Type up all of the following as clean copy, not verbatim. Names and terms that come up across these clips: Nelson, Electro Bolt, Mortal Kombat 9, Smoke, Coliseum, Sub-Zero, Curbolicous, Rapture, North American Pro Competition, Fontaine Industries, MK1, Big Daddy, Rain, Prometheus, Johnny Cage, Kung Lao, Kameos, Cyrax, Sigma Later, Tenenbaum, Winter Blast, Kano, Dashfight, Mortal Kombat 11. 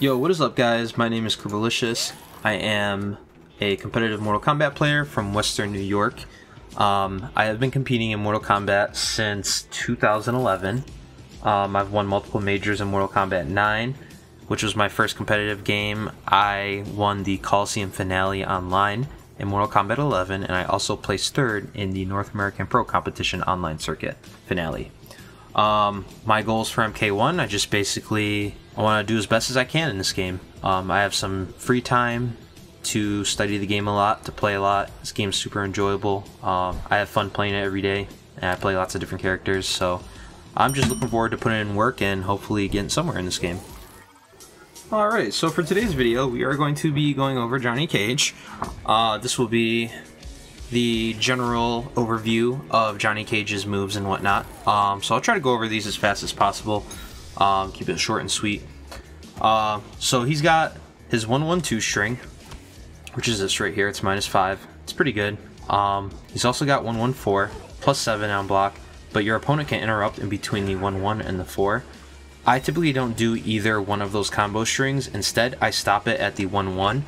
Yo, what is up guys? My name is Curbolicous. I am a competitive Mortal Kombat player from Western New York. I have been competing in Mortal Kombat since 2011. I've won multiple majors in Mortal Kombat 9, which was my first competitive game. I won the Coliseum finale online in Mortal Kombat 11, and I also placed third in the North American Pro Competition online circuit finale. My goals for MK1, I want to do as best as I can in this game. I have some free time to study the game a lot, to play a lot. This game's super enjoyable. I have fun playing it every day, and I play lots of different characters, so I'm just looking forward to putting in work and hopefully getting somewhere in this game. Alright, so for today's video, we are going to be going over Johnny Cage. This will be the general overview of Johnny Cage's moves and whatnot. So I'll try to go over these as fast as possible. Keep it short and sweet. So he's got his 1-1-2 string, which is this right here. It's -5. It's pretty good. He's also got 1-1-4 +7 on block, but your opponent can interrupt in between the 1-1 and the 4. I typically don't do either one of those combo strings. Instead, I stop it at the 1-1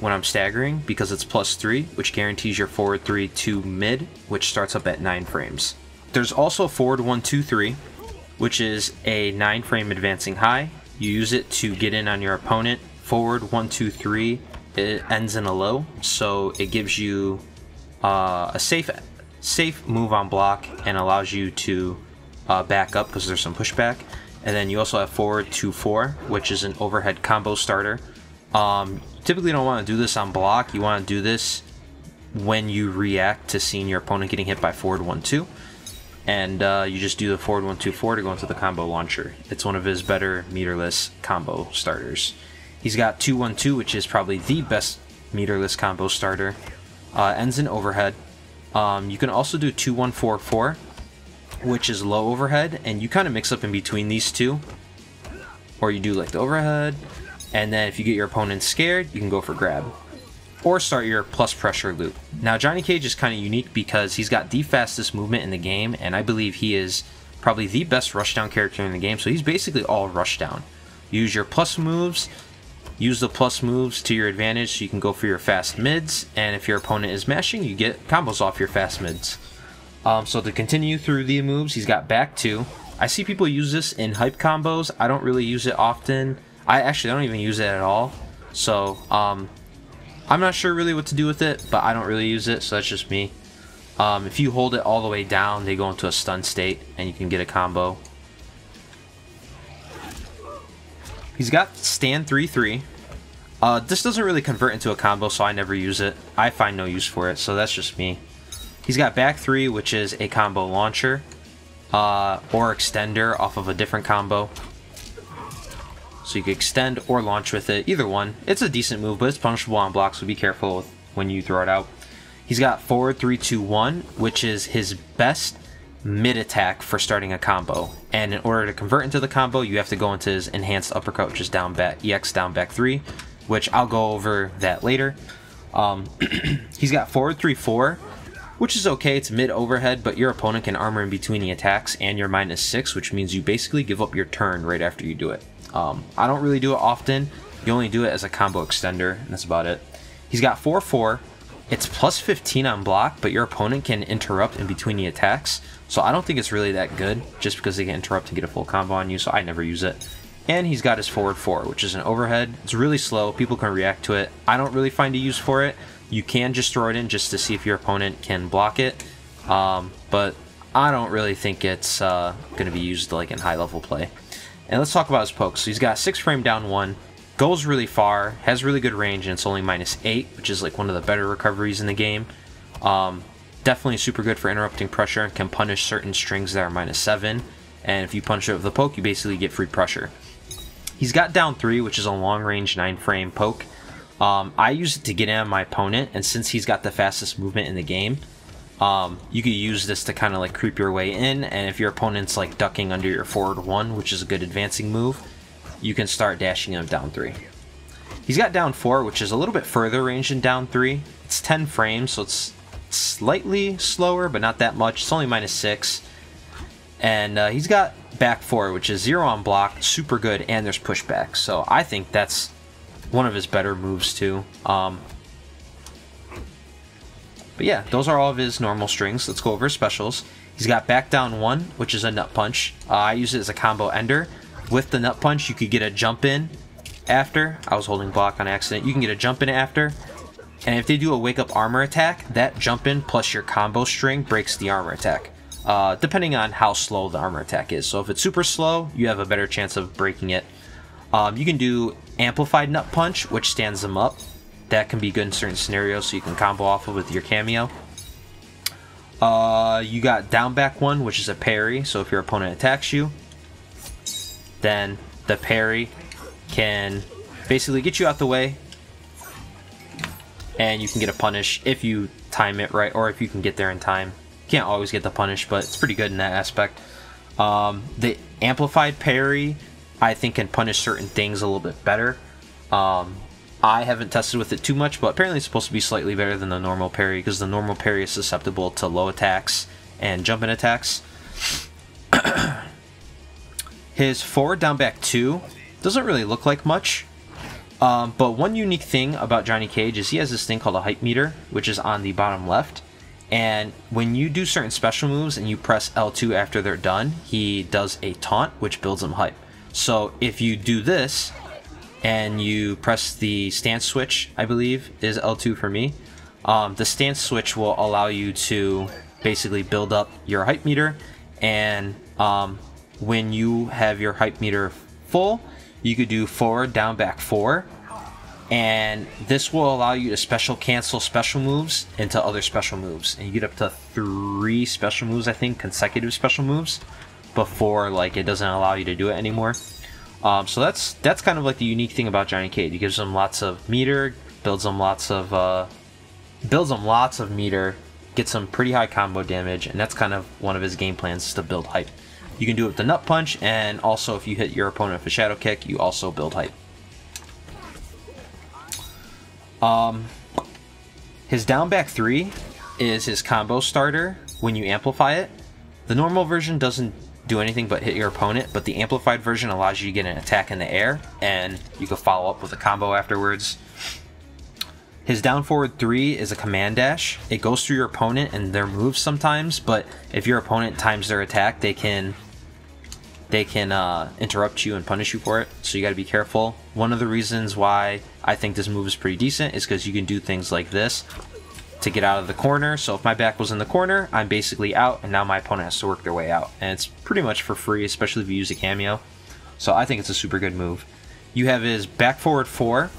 when I'm staggering because it's +3, which guarantees your forward 3-2 mid, which starts up at 9 frames. There's also forward 1-2-3. Which is a 9-frame advancing high. You use it to get in on your opponent. Forward 1-2-3, it ends in a low, so it gives you a safe move on block and allows you to back up because there's some pushback. And then you also have forward 2-4, which is an overhead combo starter. You typically don't want to do this on block. You want to do this when you react to seeing your opponent getting hit by forward 1-2. And you just do the forward 1-2-4 to go into the combo launcher. It's one of his better meterless combo starters. He's got 2-1-2, which is probably the best meterless combo starter. Ends in overhead. You can also do 2-1-4-4, which is low overhead, and you kind of mix up in between these two, or you do like the overhead, and then if you get your opponent scared, you can go for grab. Or start your plus pressure loop. Now Johnny Cage is kind of unique because he's got the fastest movement in the game, and I believe he is probably the best rushdown character in the game, so he's basically all rushdown. Use your plus moves, use the plus moves to your advantage so you can go for your fast mids, and if your opponent is mashing, you get combos off your fast mids. So to continue through the moves, he's got back 2. I see people use this in hype combos. I don't really use it often. I don't even use it at all, so I'm not sure really what to do with it, but I don't really use it, so that's just me. If you hold it all the way down, they go into a stun state, and you can get a combo. He's got stand 3-3. This doesn't really convert into a combo, so I never use it. I find no use for it, so that's just me. He's got back 3, which is a combo launcher, or extender off of a different combo. So you can extend or launch with it, either one. It's a decent move, but it's punishable on blocks, so be careful with when you throw it out. He's got forward 3-2-1, which is his best mid attack for starting a combo. And in order to convert into the combo, you have to go into his enhanced uppercut, which is down back, EX down back 3, which I'll go over that later. He's got forward 3-4, which is okay. It's mid overhead, but your opponent can armor in between the attacks and your -6, which means you basically give up your turn right after you do it. I don't really do it often. You only do it as a combo extender, and that's about it. He's got 4-4. It's +15 on block, but your opponent can interrupt in between the attacks, so I don't think it's really that good, just because they can interrupt and get a full combo on you, so I never use it. And he's got his forward 4, which is an overhead. It's really slow. People can react to it. I don't really find a use for it. You can just throw it in just to see if your opponent can block it, but I don't really think it's going to be used like in high-level play. And let's talk about his pokes. So he's got 6-frame down 1, goes really far, has really good range, and it's only -8, which is like one of the better recoveries in the game. Definitely super good for interrupting pressure and can punish certain strings that are -7. And if you punish it with the poke, you basically get free pressure. He's got down 3, which is a long-range 9-frame poke. I use it to get in on my opponent, and since he's got the fastest movement in the game, you could use this to kind of like creep your way in, and if your opponent's like ducking under your forward 1, which is a good advancing move, you can start dashing him down 3. He's got down 4, which is a little bit further range than down 3. It's 10 frames, so it's slightly slower, but not that much. It's only -6. And he's got back four, which is zero on block, super good, and there's pushback. So I think that's one of his better moves too. But yeah, those are all of his normal strings. Let's go over his specials. He's got back down one, which is a nut punch. I use it as a combo ender. With the nut punch, you could get a jump in after. I was holding block on accident. You can get a jump in after. And if they do a wake up armor attack, that jump in plus your combo string breaks the armor attack. Depending on how slow the armor attack is. So if it's super slow, you have a better chance of breaking it. You can do amplified nut punch, which stands them up. That can be good in certain scenarios, so you can combo off of with your cameo. You got down back one, which is a parry. So if your opponent attacks you, then the parry can basically get you out the way. And you can get a punish if you time it right, or if you can get there in time. You can't always get the punish, but it's pretty good in that aspect. The amplified parry, I think, can punish certain things a little bit better. I haven't tested with it too much, but apparently it's supposed to be slightly better than the normal parry, because the normal parry is susceptible to low attacks and jump-in attacks. His forward down back two doesn't really look like much. But one unique thing about Johnny Cage is he has this thing called a hype meter, which is on the bottom left. And when you do certain special moves and you press L2 after they're done, he does a taunt, which builds him hype. So if you do this and you press the stance switch, I believe is L2 for me, the stance switch will allow you to basically build up your hype meter. And when you have your hype meter full, you could do forward, down, back, four. And this will allow you to special cancel special moves into other special moves. And you get up to 3 special moves, I think, consecutive special moves, before like it doesn't allow you to do it anymore. So that's kind of like the unique thing about Johnny Cage. It gives them lots of meter, builds them lots of meter, gets some pretty high combo damage, and that's kind of one of his game plans, is to build hype. You can do it with the nut punch, and also if you hit your opponent with a shadow kick, you also build hype. His down back three is his combo starter when you amplify it. The normal version doesn't do anything but hit your opponent, but the amplified version allows you to get an attack in the air, and you can follow up with a combo afterwards. His down forward three is a command dash. It goes through your opponent and their moves sometimes, but if your opponent times their attack, they can interrupt you and punish you for it, so you got to be careful. One of the reasons why I think this move is pretty decent is because you can do things like this to get out of the corner. So if my back was in the corner, I'm basically out, and now my opponent has to work their way out. And it's pretty much for free, especially if you use a cameo. So I think it's a super good move. You have his back forward four.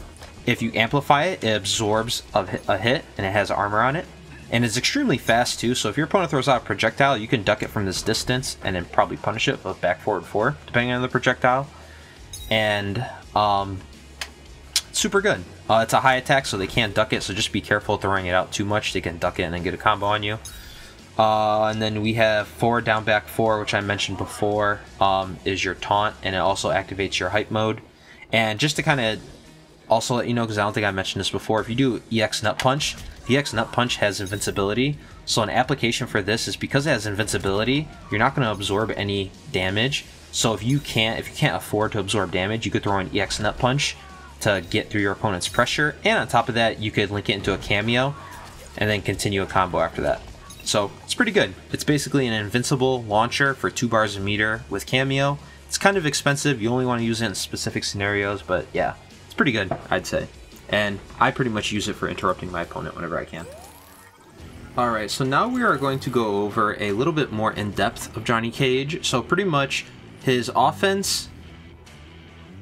If you amplify it, it absorbs a hit, and it has armor on it. And it's extremely fast too, so if your opponent throws out a projectile, you can duck it from this distance and then probably punish it with back forward four, depending on the projectile. And super good. It's a high attack, so they can't duck it, so just be careful throwing it out too much. They can duck it and then get a combo on you. And then we have forward down back four, which I mentioned before, is your taunt, and it also activates your hype mode. And just to kind of also let you know, because I don't think I mentioned this before, if you do EX Nut Punch, the EX Nut Punch has invincibility, so an application for this is because it has invincibility, you're not going to absorb any damage. So if you can't afford to absorb damage, you could throw an EX Nut Punch to get through your opponent's pressure, and on top of that, you could link it into a cameo and then continue a combo after that. So it's pretty good. It's basically an invincible launcher for 2 bars a meter with cameo. It's kind of expensive, you only want to use it in specific scenarios, but yeah, it's pretty good, I'd say. And I pretty much use it for interrupting my opponent whenever I can. Alright, so now we are going to go over a little bit more in depth of Johnny Cage. So pretty much his offense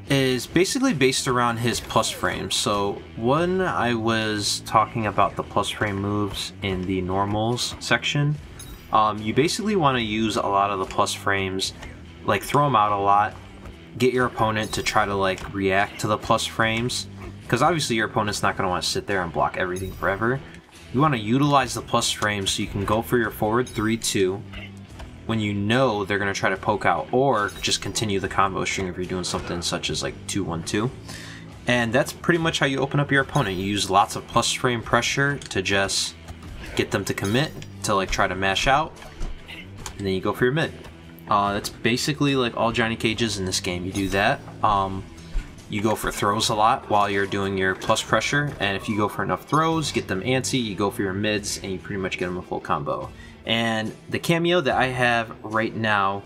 is basically based around his plus frames. So when I was talking about the plus frame moves in the normals section, you basically want to use a lot of the plus frames, like throw them out a lot, get your opponent to try to like react to the plus frames, because obviously your opponent's not going to want to sit there and block everything forever. You want to utilize the plus frame so you can go for your forward 3-2 when you know they're going to try to poke out, or just continue the combo string if you're doing something such as like 2-1-2. And that's pretty much how you open up your opponent. You use lots of plus frame pressure to just get them to commit, to like try to mash out, and then you go for your mid. That's basically like all Johnny Cages in this game. You do that. You go for throws a lot while you're doing your plus pressure, and if you go for enough throws, get them antsy, you go for your mids, and you pretty much get them a full combo. And the cameo that I have right now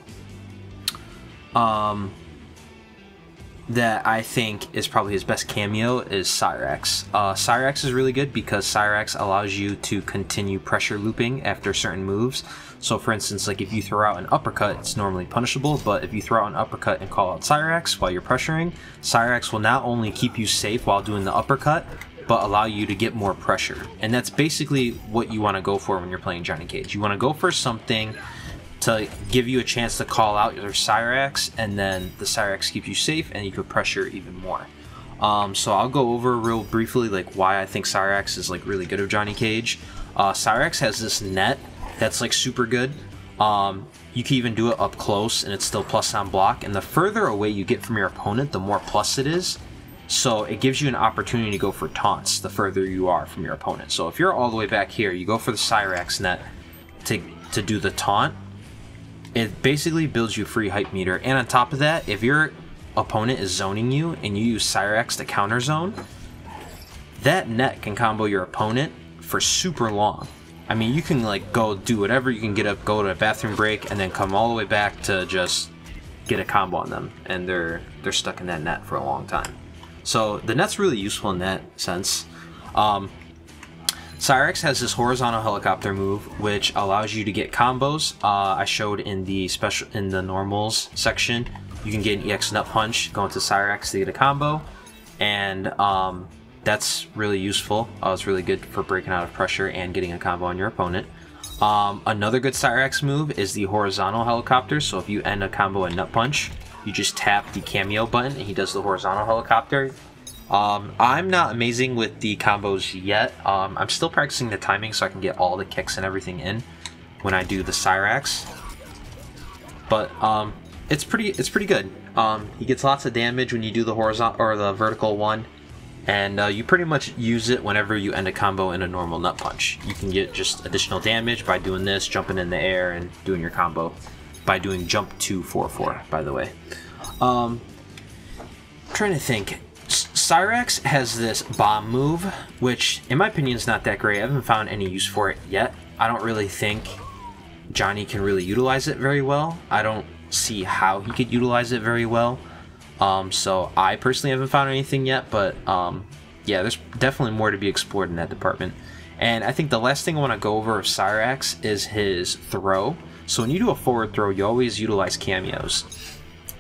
that I think is probably his best cameo is Cyrax. Cyrax is really good because Cyrax allows you to continue pressure looping after certain moves. So for instance, like if you throw out an uppercut, it's normally punishable, but if you throw out an uppercut and call out Cyrax while you're pressuring, Cyrax will not only keep you safe while doing the uppercut, but allow you to get more pressure. And that's basically what you want to go for when you're playing Johnny Cage. You want to go for something to give you a chance to call out your Cyrax, and then the Cyrax keeps you safe and you could pressure even more. So I'll go over real briefly like why I think Cyrax is like really good of Johnny Cage. Cyrax has this net that's like super good. You can even do it up close and it's still plus on block, and the further away you get from your opponent, the more plus it is. So it gives you an opportunity to go for taunts the further you are from your opponent. So if you're all the way back here, you go for the Cyrax net to do the taunt. It basically builds you free hype meter, and on top of that, if your opponent is zoning you and you use Cyrax to counter zone, that net can combo your opponent for super long. I mean, you can like go do whatever, you can get up, go to a bathroom break, and then come all the way back to just get a combo on them, and they're stuck in that net for a long time. So the net's really useful in that sense. Cyrax has this horizontal helicopter move, which allows you to get combos. I showed in the special, in the normals section, you can get an EX nut punch, go into Cyrax to get a combo, and that's really useful. It's really good for breaking out of pressure and getting a combo on your opponent. Another good Cyrax move is the horizontal helicopter. So if you end a combo in nut punch, you just tap the cameo button and he does the horizontal helicopter. I'm not amazing with the combos yet. I'm still practicing the timing so I can get all the kicks and everything in when I do the Cyrax. But it's pretty good. He gets lots of damage when you do the horizontal or the vertical one, and you pretty much use it whenever you end a combo in a normal nut punch. You can get just additional damage by doing this, jumping in the air and doing your combo by doing jump 2-4-4. By the way, I'm trying to think. Cyrax has this bomb move, which in my opinion is not that great. I haven't found any use for it yet. I don't really think Johnny can really utilize it very well. I don't see how he could utilize it very well. So I personally haven't found anything yet, but yeah, there's definitely more to be explored in that department. And I think the last thing I want to go over of Cyrax is his throw. So when you do a forward throw, you always utilize cameos.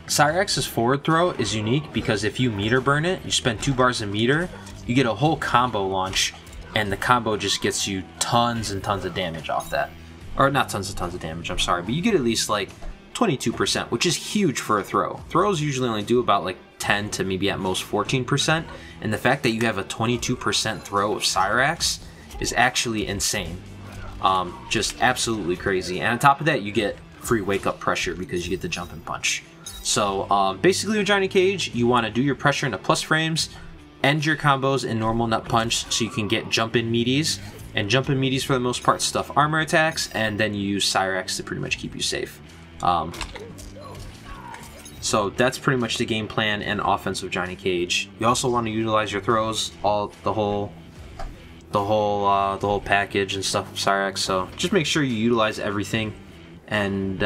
Cyrax's forward throw is unique because if you meter burn it, you spend 2 bars a meter, you get a whole combo launch, and the combo just gets you tons and tons of damage off that. Or not tons and tons of damage, I'm sorry, but you get at least like 22%, which is huge for a throw. Throws usually only do about like 10 to maybe at most 14%, and the fact that you have a 22% throw of Cyrax is actually insane. Just absolutely crazy. And on top of that, you get free wake up pressure because you get the jump and punch. So basically with Johnny Cage, you want to do your pressure into plus frames, end your combos in normal nut punch so you can get jump in meaties, and jump in meaties for the most part stuff armor attacks, and then you use Cyrax to pretty much keep you safe. So that's pretty much the game plan and offense of Johnny Cage. You also want to utilize your throws, all the whole package and stuff of Cyrax. So just make sure you utilize everything. And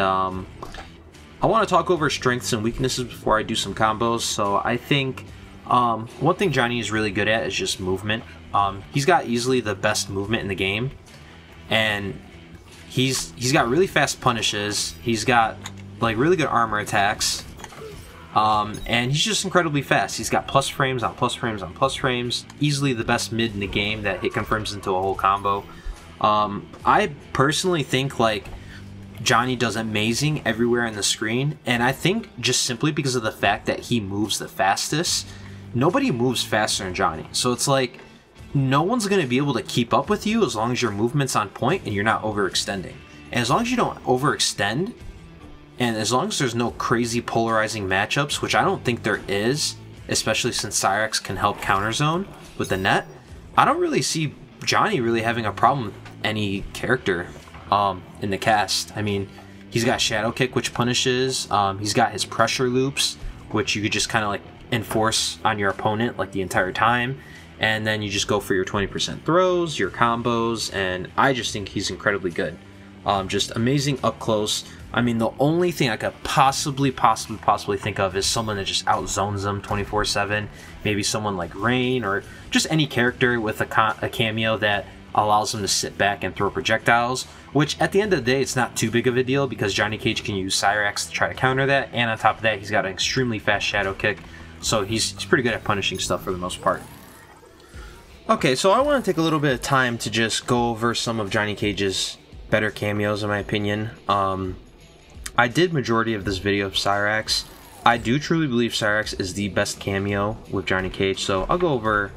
I want to talk over strengths and weaknesses before I do some combos. So I think one thing Johnny is really good at is just movement. He's got easily the best movement in the game, and he's got really fast punishes. He's got like really good armor attacks, and he's just incredibly fast. He's got plus frames on plus frames on plus frames. Easily the best mid in the game that hit confirms into a whole combo. I personally think like Johnny does amazing everywhere on the screen, and I think just simply because of the fact that he moves the fastest. Nobody moves faster than Johnny, so it's like no one's going to be able to keep up with you as long as your movement's on point and you're not overextending. And as long as you don't overextend, and as long as there's no crazy polarizing matchups, which I don't think there is, especially since Cyrax can help counter zone with the net, I don't really see Johnny really having a problem with any character in the cast. I mean, He's got Shadow Kick, which punishes. He's got his pressure loops, which you could just kind of like enforce on your opponent like the entire time. And then you just go for your 20% throws, your combos, and I just think he's incredibly good. Just amazing up close. I mean, the only thing I could possibly think of is someone that just outzones them 24/7. Maybe someone like Rain or just any character with a cameo that allows them to sit back and throw projectiles, which at the end of the day, it's not too big of a deal because Johnny Cage can use Cyrax to try to counter that. And on top of that, he's got an extremely fast Shadow Kick. So he's pretty good at punishing stuff for the most part. Okay, so I want to take a little bit of time to just go over some of Johnny Cage's better cameos, in my opinion. I did majority of this video of Cyrax. I do truly believe Cyrax is the best cameo with Johnny Cage, so I'll go over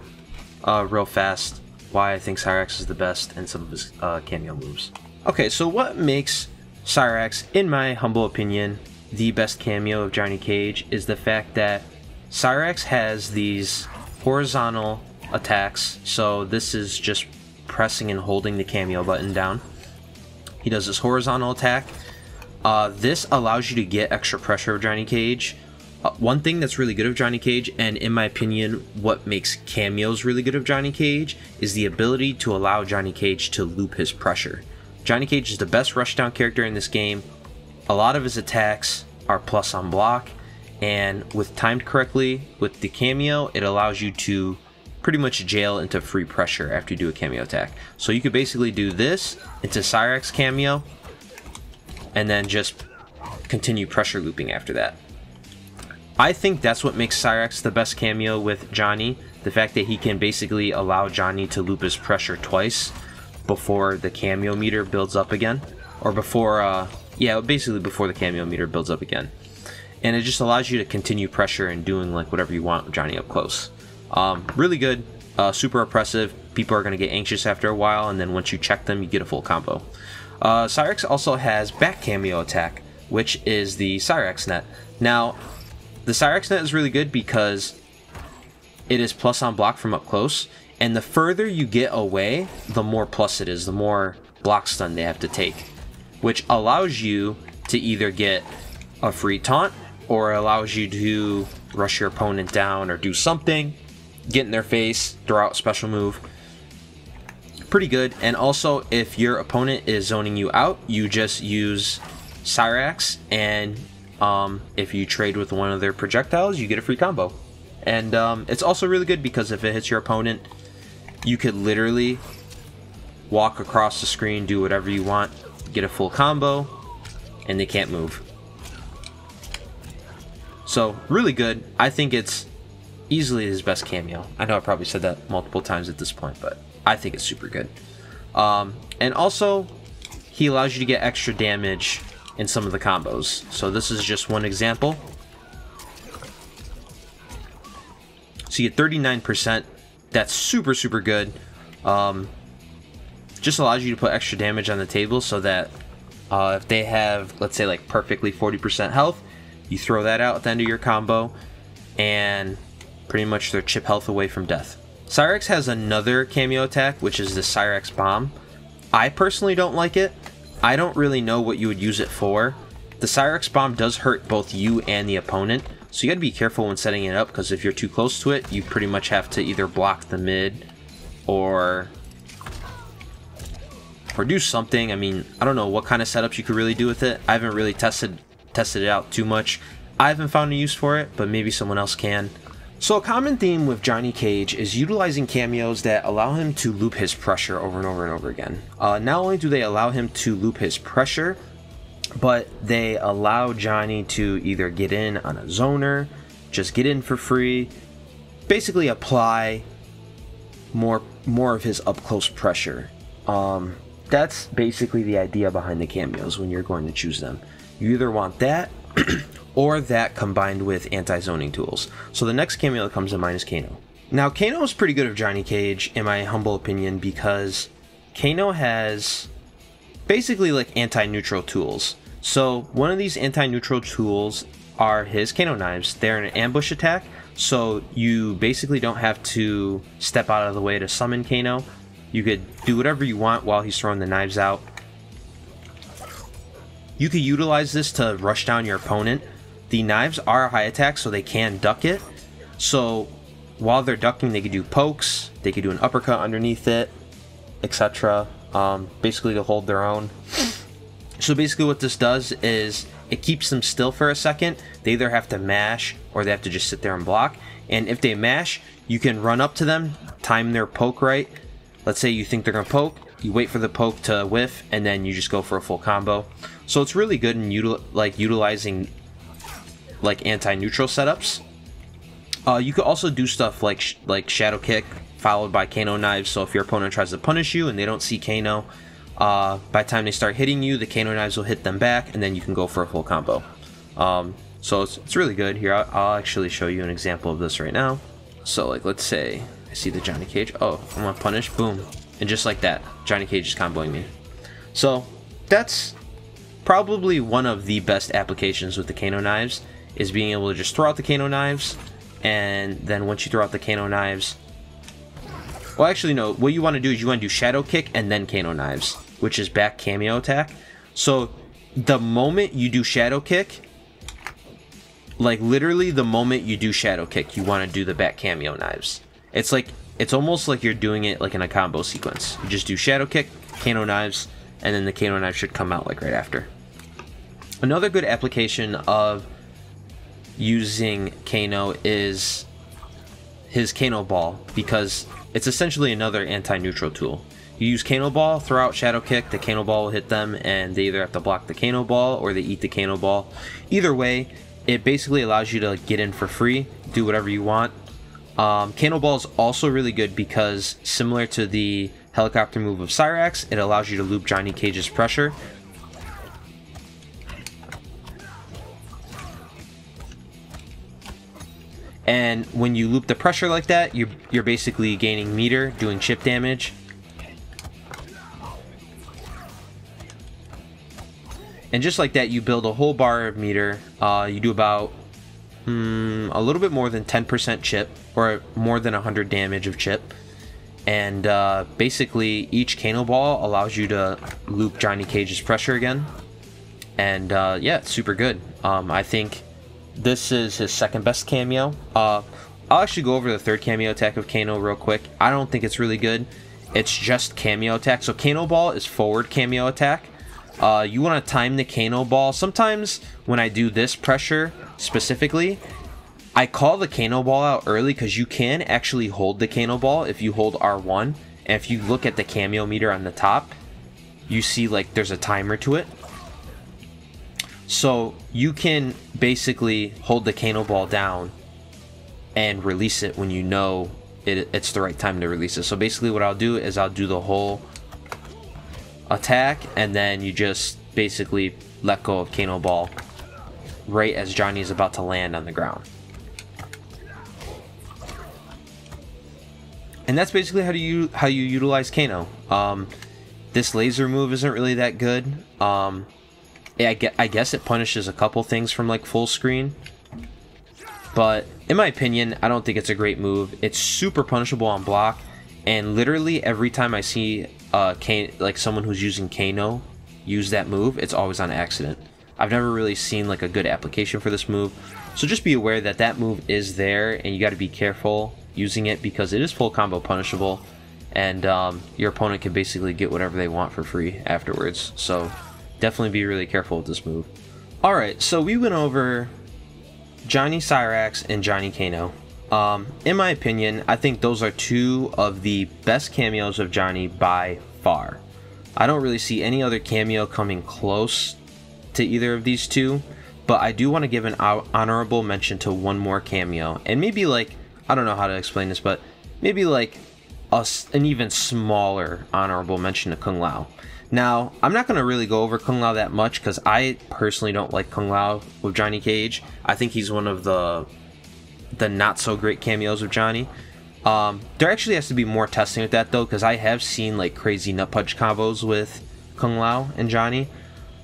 real fast why I think Cyrax is the best and some of his cameo moves. Okay, so what makes Cyrax, in my humble opinion, the best cameo of Johnny Cage is the fact that Cyrax has these horizontal attacks. So this is just pressing and holding the cameo button down. He does this horizontal attack. This allows you to get extra pressure of Johnny Cage. One thing that's really good of Johnny Cage, and in my opinion what makes cameos really good of Johnny Cage, is the ability to allow Johnny Cage to loop his pressure. Johnny Cage is the best rushdown character in this game. A lot of his attacks are plus on block, and with timed correctly with the cameo, it allows you to pretty much jail into free pressure after you do a cameo attack. So you could basically do this into Cyrax cameo and then just continue pressure looping after that. I think that's what makes Cyrax the best cameo with Johnny, the fact that he can basically allow Johnny to loop his pressure twice before the cameo meter builds up again, or before basically before the cameo meter builds up again, and it just allows you to continue pressure and doing like whatever you want with Johnny up close. Really good, super oppressive. People are going to get anxious after a while, and then once you check them, you get a full combo. Cyrax also has back cameo attack, which is the Cyrax net. Now, the Cyrax net is really good because it is plus on block from up close, and the further you get away, the more plus it is, the more block stun they have to take, which allows you to either get a free taunt or allows you to rush your opponent down or do something, get in their face, throw out special move. Pretty good. And also, if your opponent is zoning you out, you just use Cyrax, and if you trade with one of their projectiles, you get a free combo. And it's also really good because if it hits your opponent, you could literally walk across the screen, do whatever you want, get a full combo, and they can't move. So really good. I think it's easily his best cameo. I know I probably said that multiple times at this point, but I think it's super good. And also, he allows you to get extra damage in some of the combos. So this is just one example. So you get 39%. That's super, super good. Just allows you to put extra damage on the table so that if they have, let's say, like perfectly 40% health, you throw that out at the end of your combo, and pretty much they're chip health away from death. Cyrax has another cameo attack, which is the Cyrax bomb. I personally don't like it. I don't really know what you would use it for. The Cyrax bomb does hurt both you and the opponent, so you gotta be careful when setting it up, because if you're too close to it, you pretty much have to either block the mid or do something. I mean, I don't know what kind of setups you could really do with it. I haven't really tested it out too much. I haven't found a use for it, but maybe someone else can. So a common theme with Johnny Cage is utilizing cameos that allow him to loop his pressure over and over and over again. Not only do they allow him to loop his pressure, but they allow Johnny to either get in on a zoner, just get in for free, basically apply more of his up-close pressure. That's basically the idea behind the cameos when you're going to choose them. You either want that or that combined with anti-zoning tools. So the next cameo that comes to mind is Kano. Now, Kano is pretty good of Johnny Cage, in my humble opinion, because Kano has basically like anti-neutral tools. So one of these anti-neutral tools are his Kano knives. They're an ambush attack, so you basically don't have to step out of the way to summon Kano. You could do whatever you want while he's throwing the knives out. You could utilize this to rush down your opponent. The knives are high attack, so they can duck it. So while they're ducking, they could do pokes, they could do an uppercut underneath it, etc. Basically to hold their own. So basically what this does is it keeps them still for a second. They either have to mash or they have to just sit there and block. And if they mash, you can run up to them, time their poke right. Let's say you think they're going to poke, you wait for the poke to whiff, and then you just go for a full combo. So it's really good in utilizing like anti-neutral setups. You could also do stuff like shadow kick followed by Kano knives. So if your opponent tries to punish you and they don't see Kano, by the time they start hitting you, the Kano knives will hit them back, and then you can go for a full combo. So it's really good. Here, I'll actually show you an example of this right now. So like, let's say I see the Johnny Cage. Oh, I'm gonna punish, boom. And just like that, Johnny Cage is comboing me. So that's probably one of the best applications with the Kano knives, is being able to just throw out the Kano knives, and then once you throw out the Kano knives, well, actually no, what you want to do is you want to do shadow kick and then Kano knives, which is back cameo attack. So the moment you do shadow kick, like literally the moment you do shadow kick, you want to do the back cameo knives. It's like, it's almost like you're doing it like in a combo sequence. You just do shadow kick, Kano knives, and then the Kano knives should come out like right after. Another good application of using Kano is his Kano ball, because it's essentially another anti-neutral tool. You use Kano ball, throw out shadow kick, the Kano ball will hit them, and they either have to block the Kano ball or they eat the Kano ball. Either way, it basically allows you to get in for free, do whatever you want. Kano ball is also really good because, similar to the helicopter move of Cyrax, it allows you to loop Johnny Cage's pressure. And when you loop the pressure like that, you're basically gaining meter, doing chip damage. And just like that, you build a whole bar of meter. You do about a little bit more than 10% chip, or more than 100 damage of chip. And basically, each Kano ball allows you to loop Johnny Cage's pressure again. And yeah, it's super good. I think this is his second best cameo. I'll actually go over the third cameo attack of Kano real quick. I don't think it's really good. It's just cameo attack. So Kano ball is forward cameo attack. You want to time the Kano ball. Sometimes when I do this pressure specifically, I call the Kano ball out early, because you can actually hold the Kano ball if you hold R1. And if you look at the cameo meter on the top, you see like there's a timer to it. So you can basically hold the Kano ball down and release it when you know it's the right time to release it. So basically what I'll do is I'll do the whole attack, and then you just basically let go of Kano ball right as Johnny is about to land on the ground. And that's basically how you utilize Kano. This laser move isn't really that good. I guess it punishes a couple things from like full screen, but in my opinion, I don't think it's a great move. It's super punishable on block, and literally every time I see someone who's using Kano use that move, it's always on accident. I've never really seen like a good application for this move, so just be aware that that move is there, and you got to be careful using it because it is full combo punishable, and your opponent can basically get whatever they want for free afterwards. So definitely be really careful with this move. All right, so we went over Johnny Cyrax and Johnny Kano. In my opinion, I think those are two of the best cameos of Johnny by far. I don't really see any other cameo coming close to either of these two, but I do want to give an honorable mention to one more cameo, and maybe like, I don't know how to explain this, but maybe like an even smaller honorable mention to Kung Lao. Now, I'm not going to really go over Kung Lao that much because I personally don't like Kung Lao with Johnny Cage. I think he's one of the not so great cameos of Johnny. There actually has to be more testing with that though, because I have seen like crazy nut punch combos with Kung Lao and Johnny,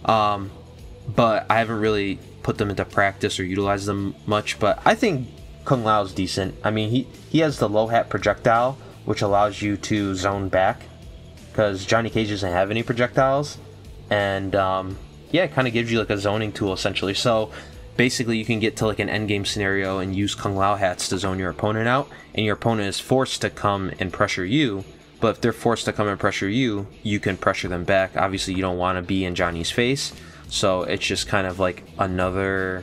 but I haven't really put them into practice or utilized them much. But I think Kung Lao's decent. I mean, he has the low hat projectile, which allows you to zone back, because Johnny Cage doesn't have any projectiles, and yeah, it kind of gives you like a zoning tool essentially. So basically you can get to like an end game scenario and use Kung Lao hats to zone your opponent out, and your opponent is forced to come and pressure you. But if they're forced to come and pressure you, you can pressure them back. Obviously you don't want to be in Johnny's face, so it's just kind of like another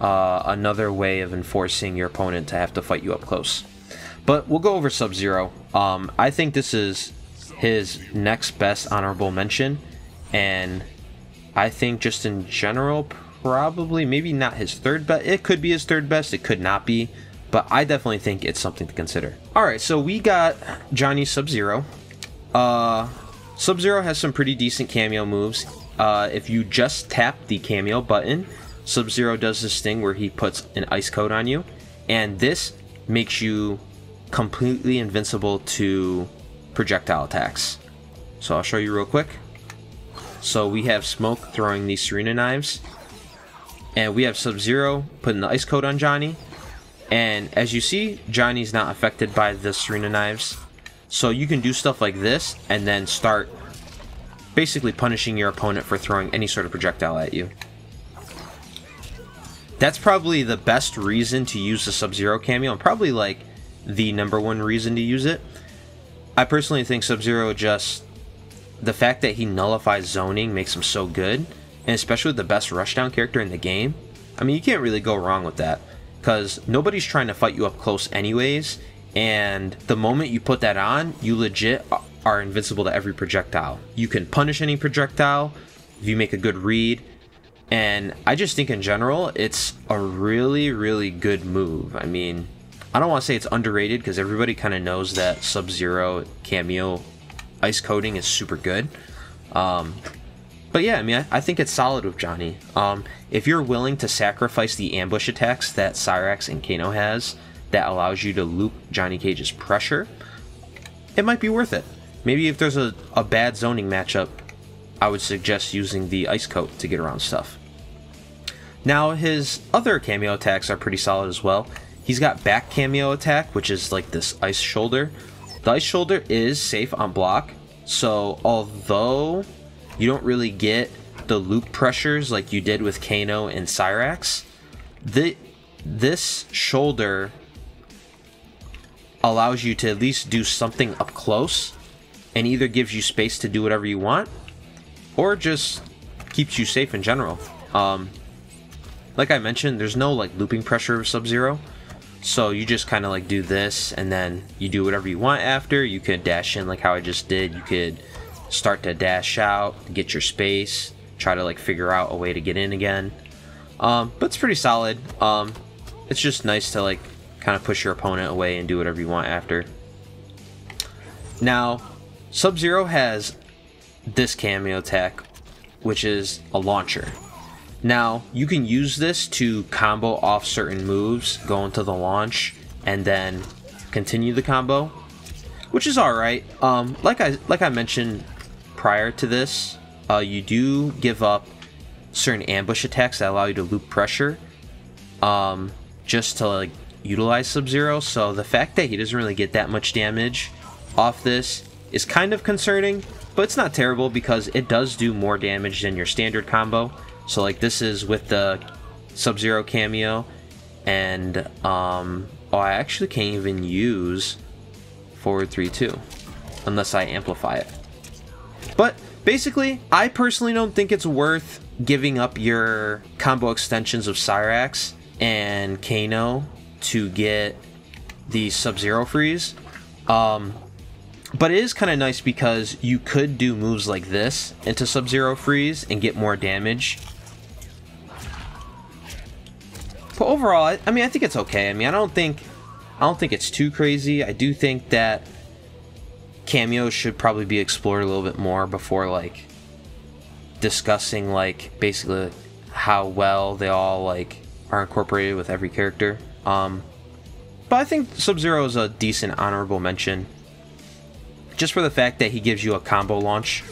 way of enforcing your opponent to have to fight you up close. But we'll go over Sub-Zero. I think this is his next best honorable mention, and I think just in general, probably maybe not his third best. It could be his third best, it could not be, but I definitely think it's something to consider. Alright, so we got Johnny Sub-Zero. Sub-Zero has some pretty decent cameo moves. If you just tap the cameo button, Sub-Zero does this thing where he puts an ice coat on you, and this makes you completely invincible to projectile attacks. So I'll show you real quick. So we have Smoke throwing these Serena knives, and we have Sub-Zero putting the ice coat on Johnny, and as you see, Johnny's not affected by the Serena knives. So you can do stuff like this and then start basically punishing your opponent for throwing any sort of projectile at you. That's probably the best reason to use the Sub-Zero cameo, and probably like the number one reason to use it. I personally think Sub-Zero, just the fact that he nullifies zoning makes him so good, and especially the best rushdown character in the game. I mean, you can't really go wrong with that, because nobody's trying to fight you up close anyways, and the moment you put that on, you legit are invincible to every projectile. You can punish any projectile if you make a good read. And I just think in general, it's a really, really good move. I mean, I don't want to say it's underrated, because everybody kind of knows that Sub-Zero cameo ice coating is super good. But yeah, I mean, I think it's solid with Johnny. If you're willing to sacrifice the ambush attacks that Cyrax and Kano has that allows you to loop Johnny Cage's pressure, it might be worth it. Maybe if there's a bad zoning matchup, I would suggest using the ice coat to get around stuff. Now, his other cameo attacks are pretty solid as well. He's got back cameo attack, which is like this ice shoulder. The ice shoulder is safe on block, so although you don't really get the loop pressures like you did with Kano and Cyrax, this shoulder allows you to at least do something up close, and either gives you space to do whatever you want, or just keeps you safe in general. Like I mentioned, there's no like looping pressure of Sub-Zero, so you just kind of like do this, and then you do whatever you want after. You could dash in like how I just did. You could start to dash out, get your space, try to like figure out a way to get in again. But it's pretty solid. It's just nice to like kind of push your opponent away and do whatever you want after. Now, Sub-Zero has this cameo attack, which is a launcher. Now, you can use this to combo off certain moves, go into the launch, and then continue the combo, which is alright. Like I mentioned prior to this, you do give up certain ambush attacks that allow you to loop pressure, just to like utilize Sub-Zero, so the fact that he doesn't really get that much damage off this is kind of concerning, but it's not terrible because it does do more damage than your standard combo. So like this is with the Sub-Zero cameo, and oh, I actually can't even use forward 3-2 unless I amplify it. But basically, I personally don't think it's worth giving up your combo extensions of Cyrax and Kano to get the Sub-Zero freeze. But it is kind of nice because you could do moves like this into Sub-Zero freeze and get more damage. But overall, I mean, I think it's okay. I mean, I don't think it's too crazy. I do think that cameos should probably be explored a little bit more before like discussing like basically how well they all like are incorporated with every character. But I think Sub-Zero is a decent honorable mention, just for the fact that he gives you a combo launch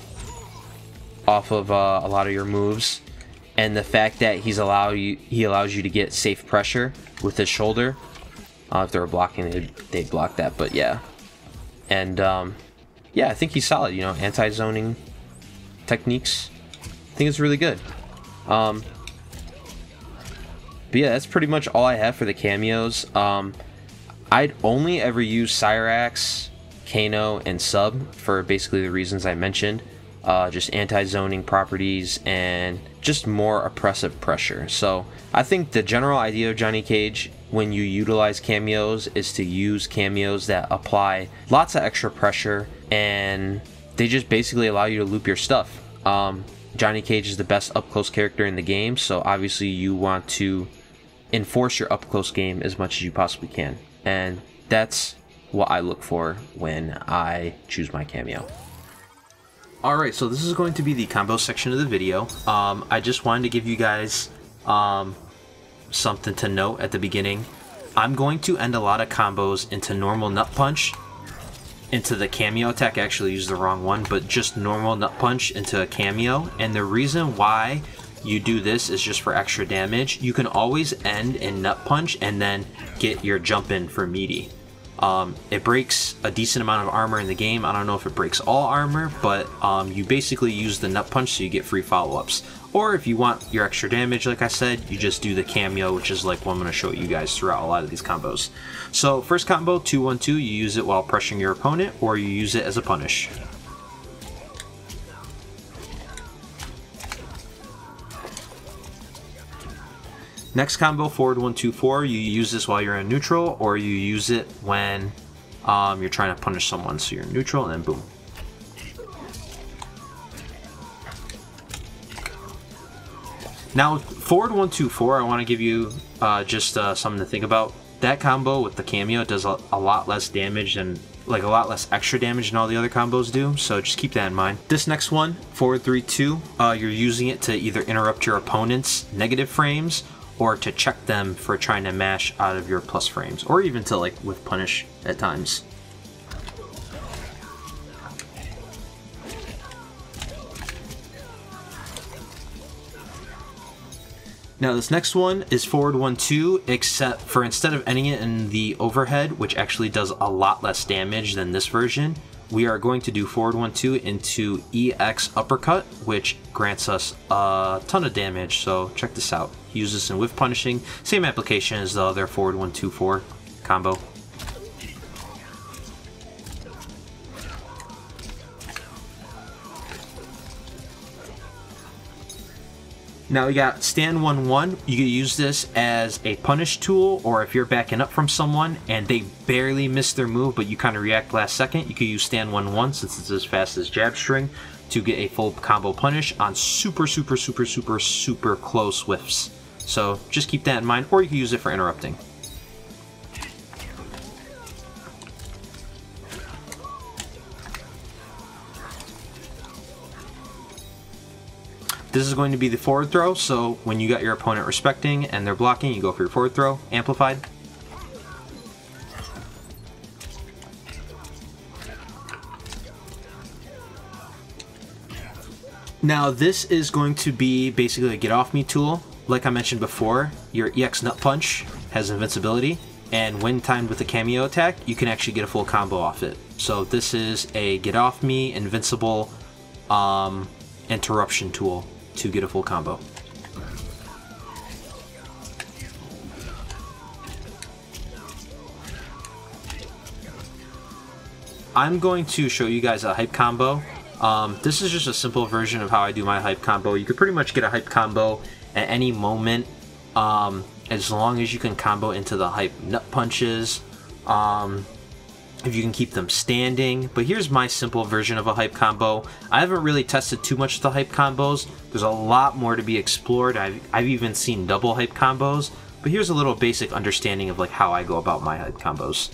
off of a lot of your moves, and the fact that he allows you to get safe pressure with his shoulder. If they were blocking, they'd block that, but yeah. And yeah, I think he's solid, you know, anti-zoning techniques. I think it's really good. But yeah, that's pretty much all I have for the cameos. I'd only ever use Cyrax, Kano, and Sub for basically the reasons I mentioned. Just anti-zoning properties and just more oppressive pressure. So I think the general idea of Johnny Cage when you utilize cameos is to use cameos that apply lots of extra pressure, and they just basically allow you to loop your stuff. Johnny Cage is the best up-close character in the game, so obviously you want to enforce your up-close game as much as you possibly can. And that's what I look for when I choose my cameo. Alright, so this is going to be the combo section of the video. I just wanted to give you guys something to note at the beginning. I'm going to end a lot of combos into normal nut punch, into the cameo attack. I actually used the wrong one, but just normal nut punch into a cameo. And the reason why you do this is just for extra damage. You can always end in nut punch and then get your jump in for meaty. It breaks a decent amount of armor in the game. I don't know if it breaks all armor, but you basically use the nut punch so you get free follow-ups. Or if you want your extra damage, like I said, you just do the cameo, which is like what I'm going to show you guys throughout a lot of these combos. So first combo, 2-1-2, you use it while pressuring your opponent, or you use it as a punish. Next combo, forward 1-2-4, you use this while you're in neutral, or you use it when you're trying to punish someone. So you're in neutral, and then boom. Now, forward 1-2-4, I want to give you something to think about. That combo with the cameo does a lot less damage and a lot less extra damage than all the other combos do, so just keep that in mind. This next one, forward 3-2, you're using it to either interrupt your opponent's negative frames, or to check them for trying to mash out of your plus frames, or even to with punish at times. Now this next one is forward 1-2, except for instead of ending it in the overhead, which actually does a lot less damage than this version, we are going to do forward 1-2 into EX uppercut, which grants us a ton of damage. So check this out. Use this in whiff punishing. Same application as the other forward 1-2-4 combo. Now we got stand 1-1. You can use this as a punish tool, or if you're backing up from someone and they barely miss their move, but you kind of react last second, you can use stand 1-1 since it's as fast as jab string to get a full combo punish on super close whiffs. So just keep that in mind, or you can use it for interrupting. This is going to be the forward throw, so when you got your opponent respecting and they're blocking, you go for your forward throw, amplified. Now this is going to be basically a get off me tool. Like I mentioned before, your EX Nut Punch has invincibility, and when timed with a cameo attack, you can actually get a full combo off it. So this is a get off me, invincible interruption tool to get a full combo. I'm going to show you guys a hype combo. This is just a simple version of how I do my hype combo. You could pretty much get a hype combo at any moment, as long as you can combo into the hype nut punches, if you can keep them standing. But here's my simple version of a hype combo. I haven't really tested too much of the hype combos. There's a lot more to be explored. I've even seen double hype combos, but here's a little basic understanding of how I go about my hype combos.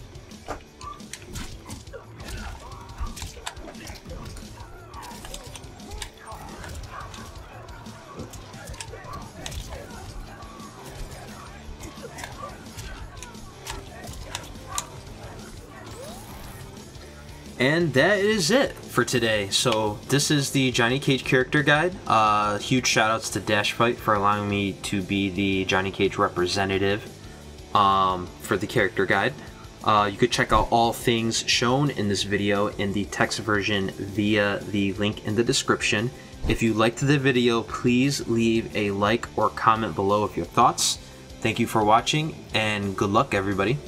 And that is it for today. So this is the Johnny Cage character guide. Huge shout outs to Dashfight for allowing me to be the Johnny Cage representative for the character guide. You could check out all things shown in this video in the text version via the link in the description. If you liked the video, please leave a like or comment below with your thoughts. Thank you for watching, and good luck, everybody.